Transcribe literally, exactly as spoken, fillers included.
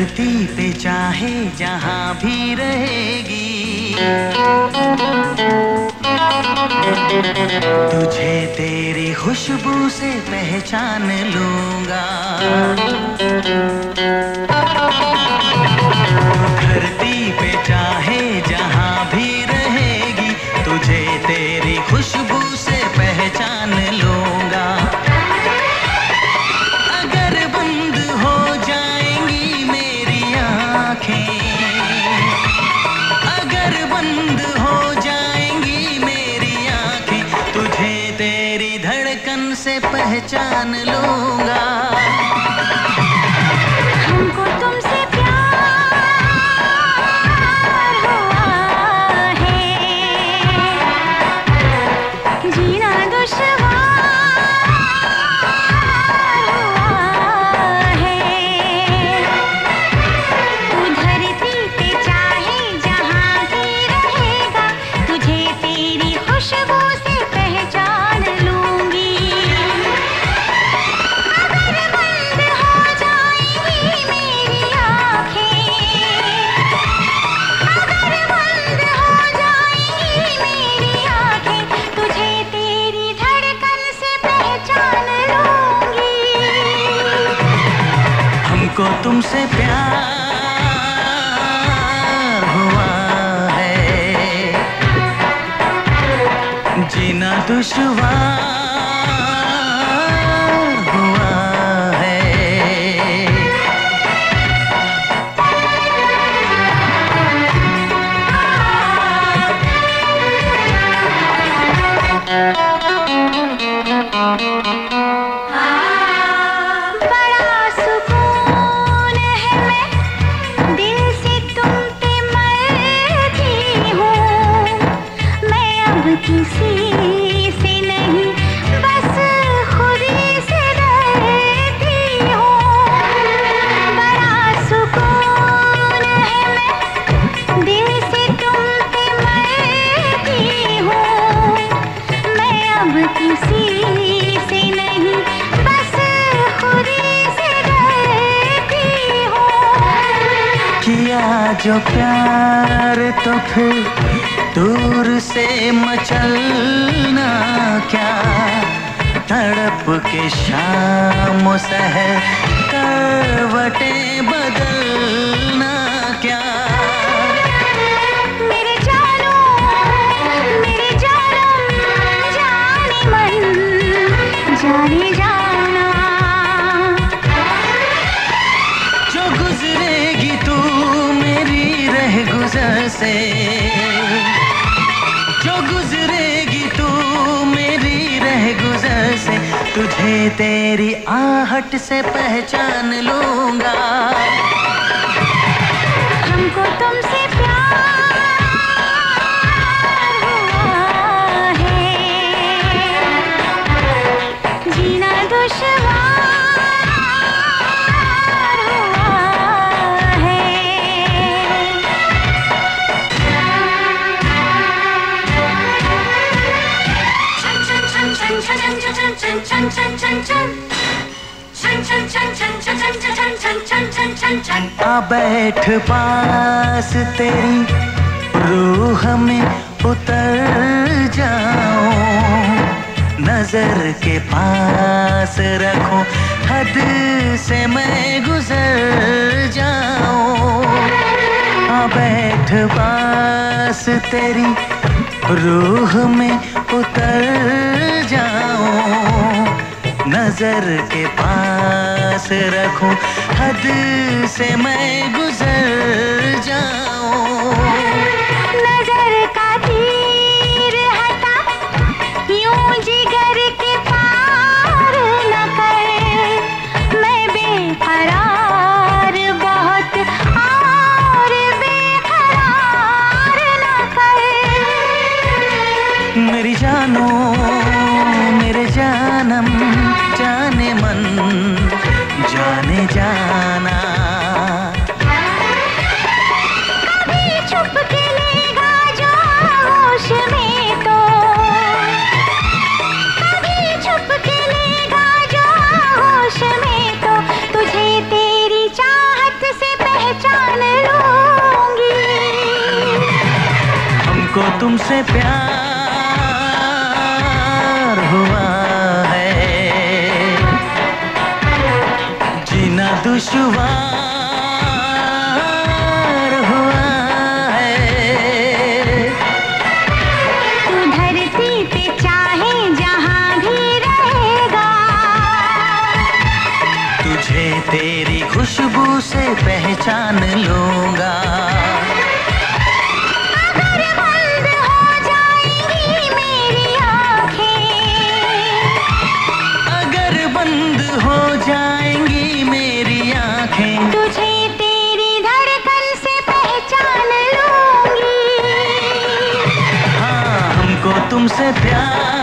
धरती पे चाहे जहाँ भी रहेगी, तुझे तेरी खुशबू से पहचान लूंगा। धरती पे चाहे जहाँ भी रहेगी, तुझे तेरी खुशबू से पहचान लूंगा। अगर बंद हो जाएंगी मेरी आँखें, अगर बंद हो जाएंगी मेरी आँखें, तुझे तेरी धड़कन से पहचान लूंगा। हमको तुमसे प्यार हुआ है, जीना दुश्वार हुआ है। किसी से नहीं, बस खुद से रहती हूँ। बड़ा सुकून है, मैं दिल से तुम पे मरती हूँ। मैं अब किसी से नहीं, बस खुद से रहती हूँ। किया जो प्यार तो फिर दूर से मचलना क्या, तड़प के शाम सहर करवटें बदलना क्या। मेरे जानो मेरे जानो जाने मन जाने जाना, जो गुजरेगी तू मेरी रह गुजर से, जो गुजरेगी तू मेरी रह गुजर से, तुझे तेरी आहट से पहचान लूंगा। हमको तुमसे प्यार हुआ है, जीना दुश्वार। आ बैठ पास तेरी रूह में उतर जाऊं, नजर के पास रखूं, हद से मैं गुजर जाऊं। आ बैठ पास तेरी रूह में उतर जाऊं, नजर के पास रखूं, हद से मैं गुजर जाऊं। नजर का तीर हटा यूं जिगर के पार न कर, मैं बेकरार बहुत और बेकरार न कर। मेरी जानो मेरे जानम जाने मन जाने जाना, कभी छुप के लेगा जो होश में तो, कभी छुप के लेगा जो होश में तो, तुझे तेरी चाहत से तुमसे प्यार हुआ है, जीना दुश्वार हुआ है। तू धरती पे चाहे जहाँ भी रहेगा, तुझे तेरी खुशबू से पहचान लूँगा। तुमसे प्यार